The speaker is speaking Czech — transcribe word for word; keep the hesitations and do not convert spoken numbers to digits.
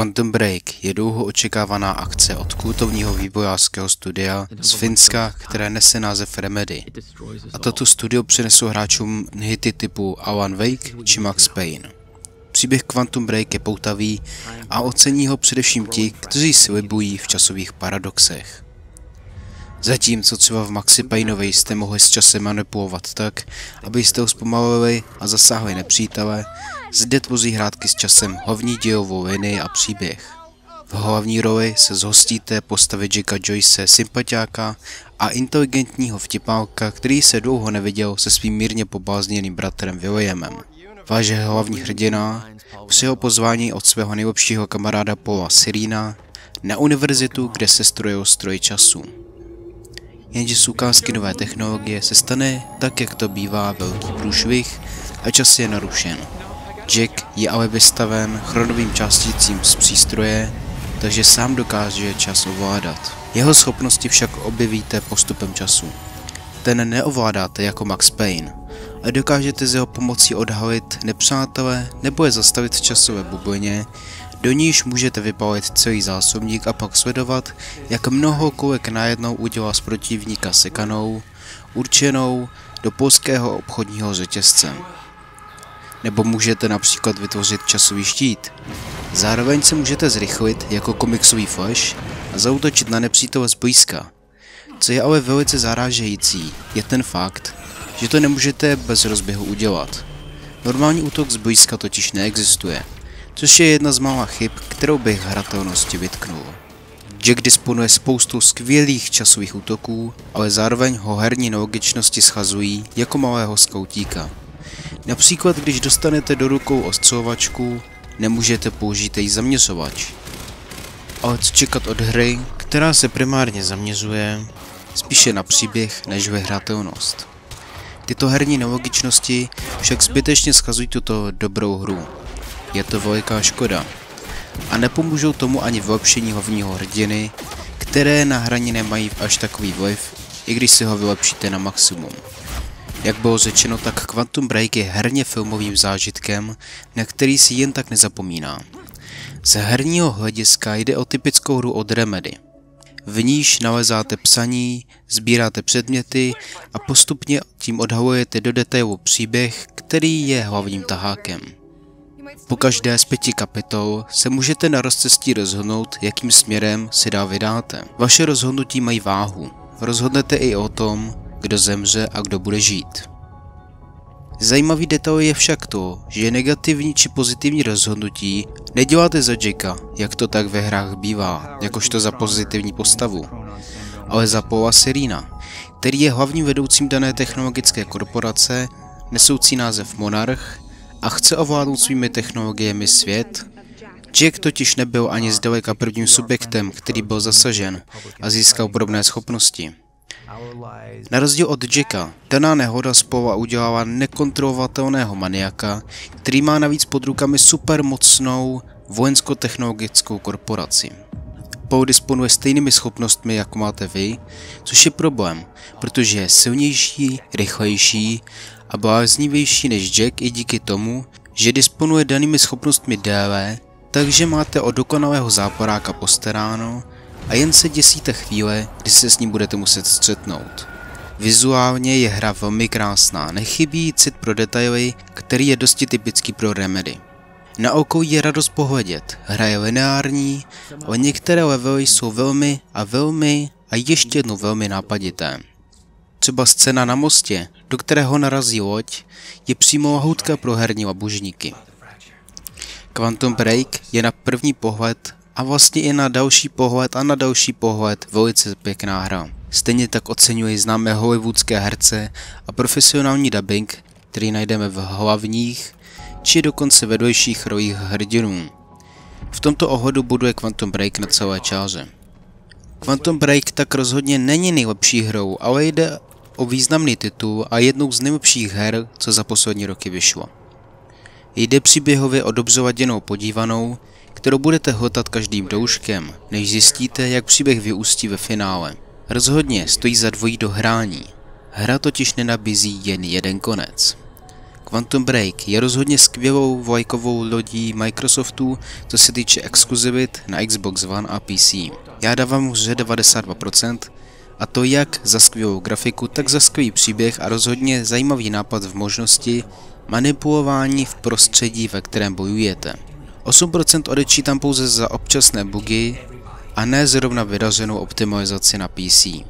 Quantum Break je dlouho očekávaná akce od kultovního vývojářského studia z Finska, které nese název Remedy. A tato studio přineslo hráčům hity typu Alan Wake či Max Payne. Příběh Quantum Break je poutavý a ocení ho především ti, kteří slibují v časových paradoxech. Zatímco třeba v Maxi Payneovi jste mohli s časem manipulovat tak, abyste ho zpomalili a zasáhli nepřítele, zde tvoří hrátky s časem hlavní dějovou linii a příběh. V hlavní roli se zhostíte postavy Jacka Joyce, sympatiáka a inteligentního vtipálka, který se dlouho neviděl se svým mírně poblázněným bratrem Williamem. Váš hlavní hrdina při jeho pozvání od svého nejlepšího kamaráda Paula Serena na univerzitu, kde se strojil stroj času. Jenže z ukázky nové technologie se stane, tak jak to bývá, velký průšvih a čas je narušen. Jack je ale vystaven chronovým částicím z přístroje, takže sám dokáže čas ovládat. Jeho schopnosti však objevíte postupem času. Ten neovládáte jako Max Payne, ale dokážete s jeho pomocí odhalit nepřátele nebo je zastavit v časové bublině, do níž můžete vypalit celý zásobník a pak sledovat, jak mnoho kulek najednou udělá z protivníka sekanou, určenou do polského obchodního řetězce. Nebo můžete například vytvořit časový štít. Zároveň se můžete zrychlit jako komiksový flash a zaútočit na nepřítele zblízka. Co je ale velice zarážející, je ten fakt, že to nemůžete bez rozběhu udělat. Normální útok zblízka totiž neexistuje, což je jedna z mála chyb, kterou bych hratelnosti vytknul. Jack disponuje spoustou skvělých časových útoků, ale zároveň ho herní nelogičnosti schazují jako malého skautíka. Například když dostanete do rukou ostřelovačku, nemůžete použít její zaměřovač. Ale co čekat od hry, která se primárně zaměřuje spíše na příběh než vyhratelnost. Tyto herní nelogičnosti však zbytečně schazují tuto dobrou hru. Je to veliká škoda. A nepomůžou tomu ani vylepšení hlavního hrdiny, které na hraní nemají až takový vliv, i když si ho vylepšíte na maximum. Jak bylo řečeno, tak Quantum Break je herně filmovým zážitkem, na který si jen tak nezapomíná. Z herního hlediska jde o typickou hru od Remedy. V níž nalezáte psaní, sbíráte předměty a postupně tím odhalujete do detailu příběh, který je hlavním tahákem. Po každé z pěti kapitol se můžete na rozcestí rozhodnout, jakým směrem se dál vydáte. Vaše rozhodnutí mají váhu. Rozhodnete i o tom, kdo zemře a kdo bude žít. Zajímavý detail je však to, že negativní či pozitivní rozhodnutí neděláte za Jacka, jak to tak ve hrách bývá, jakožto za pozitivní postavu, ale za Paula Serena, který je hlavním vedoucím dané technologické korporace, nesoucí název Monarch a chce ovládnout svými technologiemi svět. Jack totiž nebyl ani zdaleka prvním subjektem, který byl zasažen a získal podobné schopnosti. Na rozdíl od Jacka, daná nehoda z Paula udělala nekontrolovatelného maniaka, který má navíc pod rukami supermocnou vojensko-technologickou korporaci. Paul disponuje stejnými schopnostmi, jako máte vy, což je problém, protože je silnější, rychlejší a bláznivější než Jack i díky tomu, že disponuje danými schopnostmi déle, takže máte o dokonalého záporáka postaráno, a jen se děsíte chvíle, kdy se s ním budete muset střetnout. Vizuálně je hra velmi krásná, nechybí cit pro detaily, který je dosti typický pro Remedy. Na oko je radost pohledět, hra je lineární, ale některé levely jsou velmi a velmi a ještě jednou velmi nápadité. Třeba scéna na mostě, do kterého narazí loď, je přímo lahoutka pro herní labužníky. Quantum Break je na první pohled a vlastně i na další pohled a na další pohled velice pěkná hra. Stejně tak oceňuji známé hollywoodské herce a profesionální dubbing, který najdeme v hlavních či dokonce vedlejších rolích hrdinů. V tomto ohledu buduje Quantum Break na celé čáře. Quantum Break tak rozhodně není nejlepší hrou, ale jde o významný titul a jednou z nejlepších her, co za poslední roky vyšlo. Jde příběhově o dobře laděnou podívanou, kterou budete hledat každým douškem, než zjistíte, jak příběh vyústí ve finále. Rozhodně stojí za dvojí dohrání. Hra totiž nenabízí jen jeden konec. Quantum Break je rozhodně skvělou vlajkovou lodí Microsoftu, co se týče exkluzivit na Xbox One a P C. Já dávám hře devadesát dva procent, a to jak za skvělou grafiku, tak za skvělý příběh a rozhodně zajímavý nápad v možnosti manipulování v prostředí, ve kterém bojujete. osm procent odečítám pouze za občasné bugy a ne zrovna vydařenou optimalizaci na P C.